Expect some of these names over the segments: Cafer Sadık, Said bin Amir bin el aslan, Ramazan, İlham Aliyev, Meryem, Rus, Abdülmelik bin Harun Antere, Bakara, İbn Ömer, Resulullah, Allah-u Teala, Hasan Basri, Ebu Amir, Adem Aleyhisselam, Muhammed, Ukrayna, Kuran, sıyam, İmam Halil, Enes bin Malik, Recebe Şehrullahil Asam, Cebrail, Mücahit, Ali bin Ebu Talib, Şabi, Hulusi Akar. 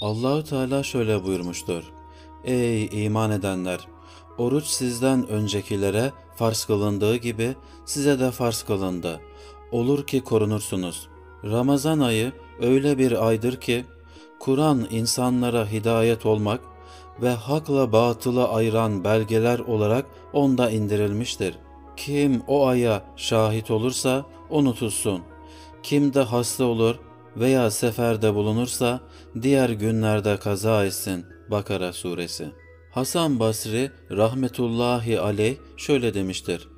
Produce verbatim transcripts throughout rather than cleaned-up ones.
Allah-u Teala şöyle buyurmuştur. Ey iman edenler! Oruç sizden öncekilere farz kılındığı gibi size de farz kılındı. Olur ki korunursunuz. Ramazan ayı öyle bir aydır ki, Kur'an insanlara hidayet olmak ve hakla batılı ayıran belgeler olarak onda indirilmiştir. Kim o aya şahit olursa onu tutsun. Kim de hasta olur veya seferde bulunursa diğer günlerde kaza etsin. Bakara suresi. Hasan Basri rahmetullahi aleyh şöyle demiştir.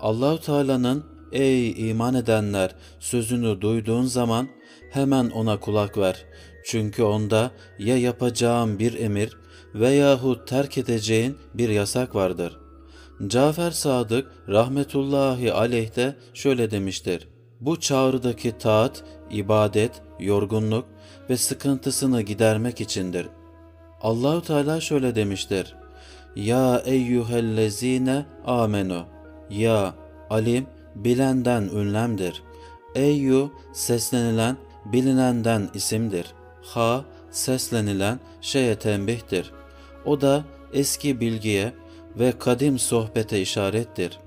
Allah-u Teala'nın ey iman edenler sözünü duyduğun zaman hemen ona kulak ver. Çünkü onda ya yapacağın bir emir veyahut terk edeceğin bir yasak vardır. Cafer Sadık rahmetullahi aleyh de şöyle demiştir. Bu çağrıdaki taat, ibadet, yorgunluk ve sıkıntısını gidermek içindir. Allah-u Teala şöyle demiştir. Ya eyyühellezine amenu. Ya, alim, bilenden ünlemdir. Eyyü, seslenilen, bilinenden isimdir. Ha, seslenilen şeye tembihtir. O da eski bilgiye ve kadim sohbete işarettir.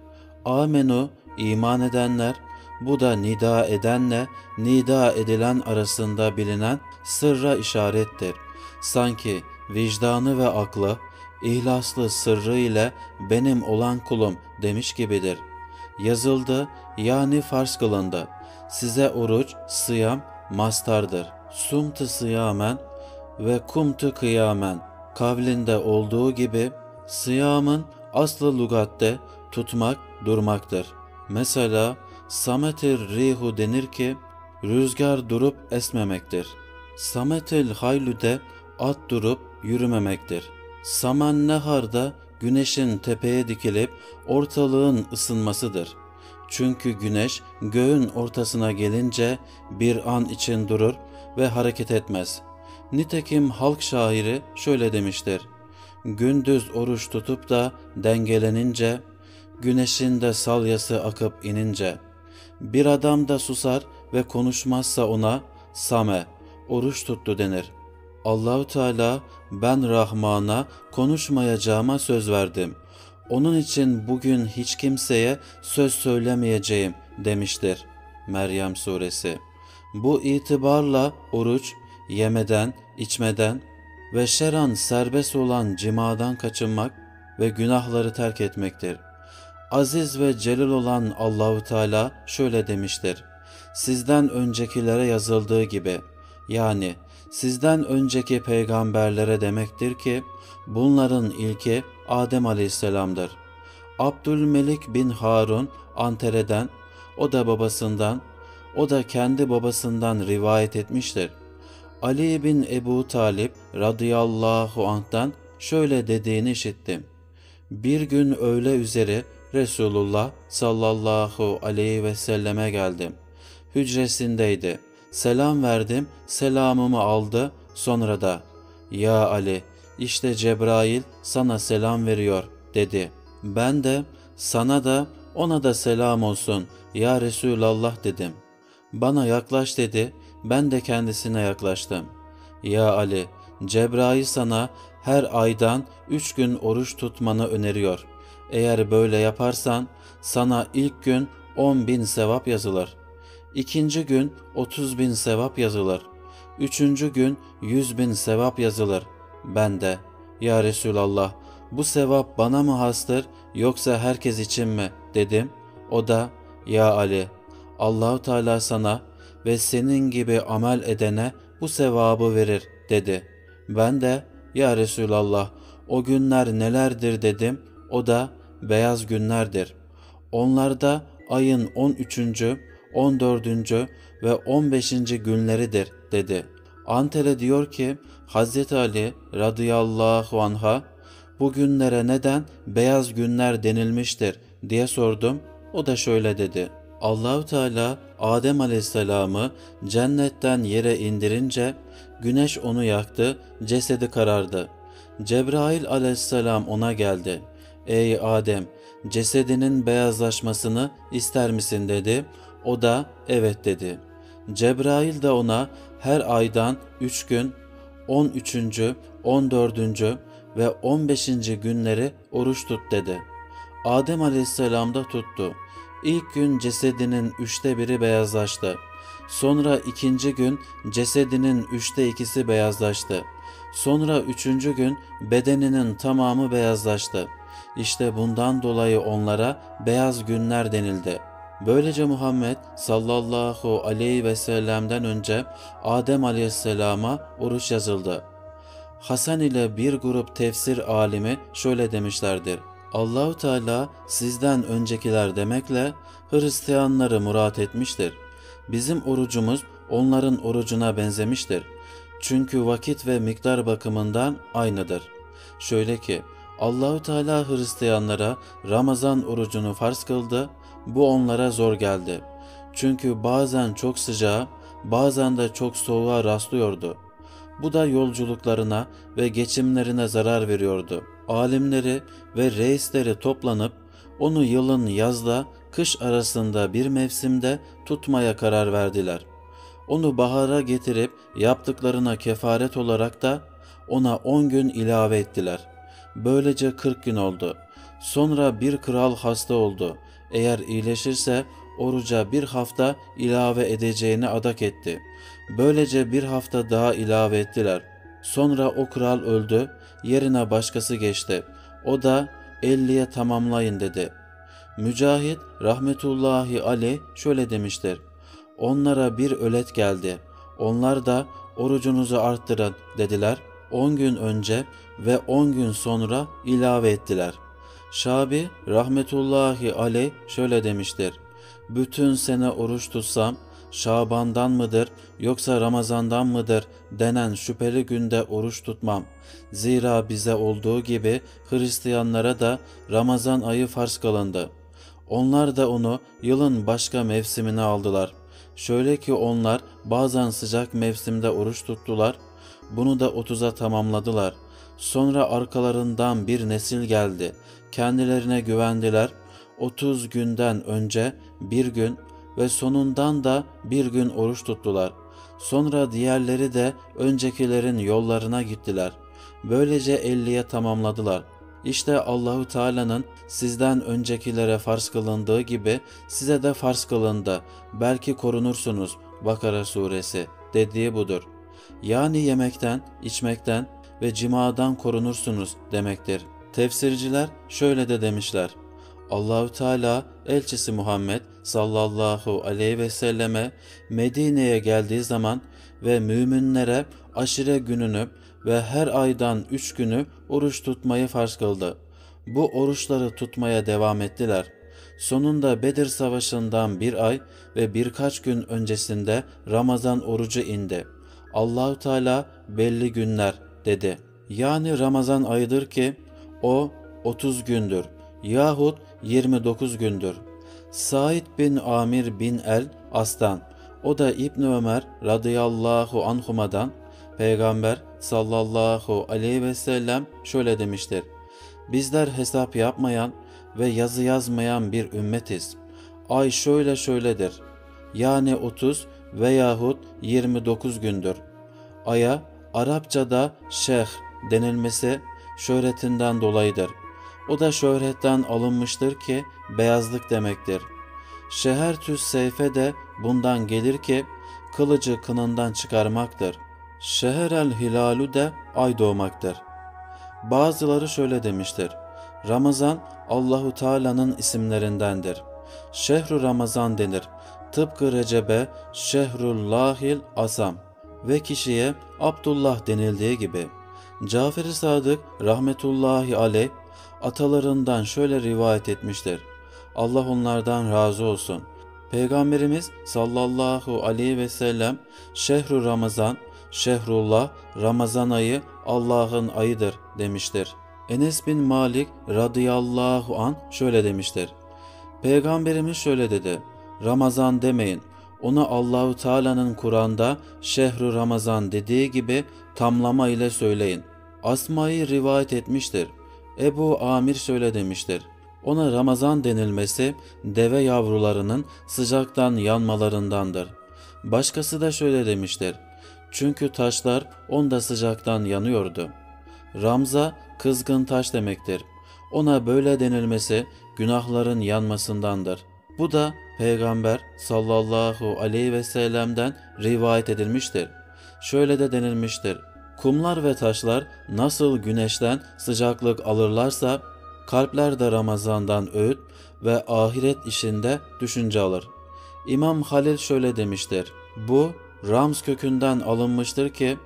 Amenu, iman edenler, bu da nida edenle nida edilen arasında bilinen sırra işarettir. Sanki vicdanı ve aklı, ihlaslı sırrı ile benim olan kulum demiş gibidir. Yazıldı yani farz kılındı. Size oruç, sıyam, mastardır. Sumtu sıyamen ve kumtu kıyamen kavlinde olduğu gibi sıyamın aslı lugatte tutmak, durmaktır. Mesela Sametir rihu denir ki rüzgar durup esmemektir. Sametil haylu de at durup yürümemektir. Saman nehar da güneşin tepeye dikilip ortalığın ısınmasıdır. Çünkü güneş göğün ortasına gelince bir an için durur ve hareket etmez. Nitekim halk şairi şöyle demiştir. Gündüz oruç tutup da dengelenince, güneşin de salyası akıp inince. Bir adam da susar ve konuşmazsa ona same, oruç tuttu denir. Allah-u Teala ben Rahman'a konuşmayacağıma söz verdim. Onun için bugün hiç kimseye söz söylemeyeceğim demiştir. Meryem suresi. Bu itibarla oruç yemeden, içmeden ve şer'an serbest olan cimadan kaçınmak ve günahları terk etmektir. Aziz ve celil olan Allah-u Teala şöyle demiştir. Sizden öncekilere yazıldığı gibi, yani sizden önceki peygamberlere demektir ki, bunların ilki Adem Aleyhisselam'dır. Abdülmelik bin Harun Antere'den, o da babasından, o da kendi babasından rivayet etmiştir. Ali bin Ebu Talib radıyallahu anh'tan şöyle dediğini işittim. Bir gün öğle üzeri Resulullah sallallahu aleyhi ve selleme geldim. Hücresindeydi. Selam verdim, selamımı aldı. Sonra da, ya Ali, işte Cebrail sana selam veriyor dedi. Ben de, sana da, ona da selam olsun ya Resulallah dedim. Bana yaklaş dedi, ben de kendisine yaklaştım. Ya Ali, Cebrail sana her aydan üç gün oruç tutmanı öneriyor. Eğer böyle yaparsan sana ilk gün on bin sevap yazılır. İkinci gün otuz bin sevap yazılır. Üçüncü gün yüz bin sevap yazılır. Ben de, ya Resulallah bu sevap bana mı hastır yoksa herkes için mi dedim. O da, ya Ali Allah-u Teala sana ve senin gibi amel edene bu sevabı verir dedi. Ben de, ya Resulallah o günler nelerdir dedim. O da, beyaz günlerdir. Onlarda ayın on üçüncü, on dördüncü ve on beşinci günleridir dedi. Antere diyor ki Hazreti Ali radıyallahu anha bu günlere neden beyaz günler denilmiştir diye sordum. O da şöyle dedi. Allah-u Teala Adem Aleyhisselam'ı cennetten yere indirince güneş onu yaktı, cesedi karardı. Cebrail Aleyhisselam ona geldi. Ey Adem, cesedinin beyazlaşmasını ister misin dedi. O da evet dedi. Cebrail de ona her aydan üç gün, on üçüncü, on dördüncü ve on beşinci günleri oruç tut dedi. Adem Aleyhisselam da tuttu. İlk gün cesedinin üçte biri beyazlaştı. Sonra ikinci gün cesedinin üçte ikisi beyazlaştı. Sonra üçüncü gün bedeninin tamamı beyazlaştı. İşte bundan dolayı onlara beyaz günler denildi. Böylece Muhammed sallallahu aleyhi ve sellem'den önce Adem Aleyhisselam'a oruç yazıldı. Hasan ile bir grup tefsir alimi şöyle demişlerdir. Allah-u Teala sizden öncekiler demekle Hristiyanları murat etmiştir. Bizim orucumuz onların orucuna benzemiştir. Çünkü vakit ve miktar bakımından aynıdır. Şöyle ki Allah-u Teala Hristiyanlara Ramazan orucunu farz kıldı. Bu onlara zor geldi. Çünkü bazen çok sıcağa, bazen de çok soğuğa rastlıyordu. Bu da yolculuklarına ve geçimlerine zarar veriyordu. Alimleri ve reisleri toplanıp onu yılın yazla, kış arasında bir mevsimde tutmaya karar verdiler. Onu bahara getirip yaptıklarına kefaret olarak da ona on gün ilave ettiler. Böylece kırk gün oldu. Sonra bir kral hasta oldu. Eğer iyileşirse oruca bir hafta ilave edeceğini adak etti. Böylece bir hafta daha ilave ettiler. Sonra o kral öldü, yerine başkası geçti. O da elliye tamamlayın dedi. Mücahit rahmetullahi aleyh şöyle demiştir. Onlara bir ölet geldi. Onlar da orucunuzu arttırın dediler. on gün önce ve on gün sonra ilave ettiler. Şabi rahmetullahi aleyh şöyle demiştir. Bütün sene oruç tutsam Şaban'dan mıdır yoksa Ramazan'dan mıdır denen şüpheli günde oruç tutmam. Zira bize olduğu gibi Hristiyanlara da Ramazan ayı farz kılındı. Onlar da onu yılın başka mevsimine aldılar. Şöyle ki onlar bazen sıcak mevsimde oruç tuttular. Bunu da otuza tamamladılar. Sonra arkalarından bir nesil geldi. Kendilerine güvendiler. otuz günden önce bir gün ve sonundan da bir gün oruç tuttular. Sonra diğerleri de öncekilerin yollarına gittiler. Böylece elliye tamamladılar. İşte Allah-u Teala'nın sizden öncekilere farz kılındığı gibi size de farz kılındı. Belki korunursunuz. Bakara suresi dediği budur. Yani yemekten, içmekten ve cimadan korunursunuz demektir. Tefsirciler şöyle de demişler. Allah-u Teala elçisi Muhammed sallallahu aleyhi ve selleme Medine'ye geldiği zaman ve müminlere aşire gününü ve her aydan üç günü oruç tutmayı farz kıldı. Bu oruçları tutmaya devam ettiler. Sonunda Bedir Savaşı'ndan bir ay ve birkaç gün öncesinde Ramazan orucu indi. Allah-u Teala belli günler dedi. Yani Ramazan ayıdır ki o otuz gündür yahut yirmi dokuz gündür. Said bin Amir bin el aslan, o da İbn Ömer radıyallahu anhuma'dan Peygamber sallallahu aleyhi ve sellem şöyle demiştir. Bizler hesap yapmayan ve yazı yazmayan bir ümmetiz. Ay şöyle şöyledir. Yani otuz veyahut yirmi dokuz gündür. Aya Arapçada şeyh denilmesi şöhretinden dolayıdır. O da şöhretten alınmıştır ki beyazlık demektir. Şeher tüs seyfe de bundan gelir ki kılıcı kınından çıkarmaktır. Şeherel hilalu de ay doğmaktır. Bazıları şöyle demiştir. Ramazan Allahu Teala'nın isimlerindendir. Şehru Ramazan denir. Tıpkı Recebe Şehrullahil Asam ve kişiye Abdullah denildiği gibi. Cafer Sadık rahmetullahi aleyh atalarından şöyle rivayet etmiştir. Allah onlardan razı olsun. Peygamberimiz sallallahu aleyhi ve sellem Şehru Ramazan, Şehrullah, Ramazan ayı Allah'ın ayıdır demiştir. Enes bin Malik radıyallahu an şöyle demiştir. Peygamberimiz şöyle dedi. Ramazan demeyin. Ona Allahu Teala'nın Kur'an'da Şehru Ramazan dediği gibi tamlama ile söyleyin. Asma'yı rivayet etmiştir. Ebu Amir şöyle demiştir. Ona Ramazan denilmesi deve yavrularının sıcaktan yanmalarındandır. Başkası da şöyle demiştir. Çünkü taşlar onda sıcaktan yanıyordu. Ramza kızgın taş demektir. Ona böyle denilmesi günahların yanmasındandır. Bu da Peygamber sallallahu aleyhi ve sellem'den rivayet edilmiştir. Şöyle de denilmiştir. Kumlar ve taşlar nasıl güneşten sıcaklık alırlarsa, kalpler de Ramazan'dan öğüt ve ahiret işinde düşünce alır. İmam Halil şöyle demiştir. Bu Rams kökünden alınmıştır ki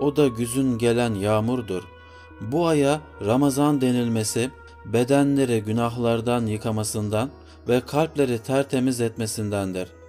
o da güzün gelen yağmurdur. Bu aya Ramazan denilmesi bedenleri günahlardan yıkamasından ve kalpleri tertemiz etmesindendir.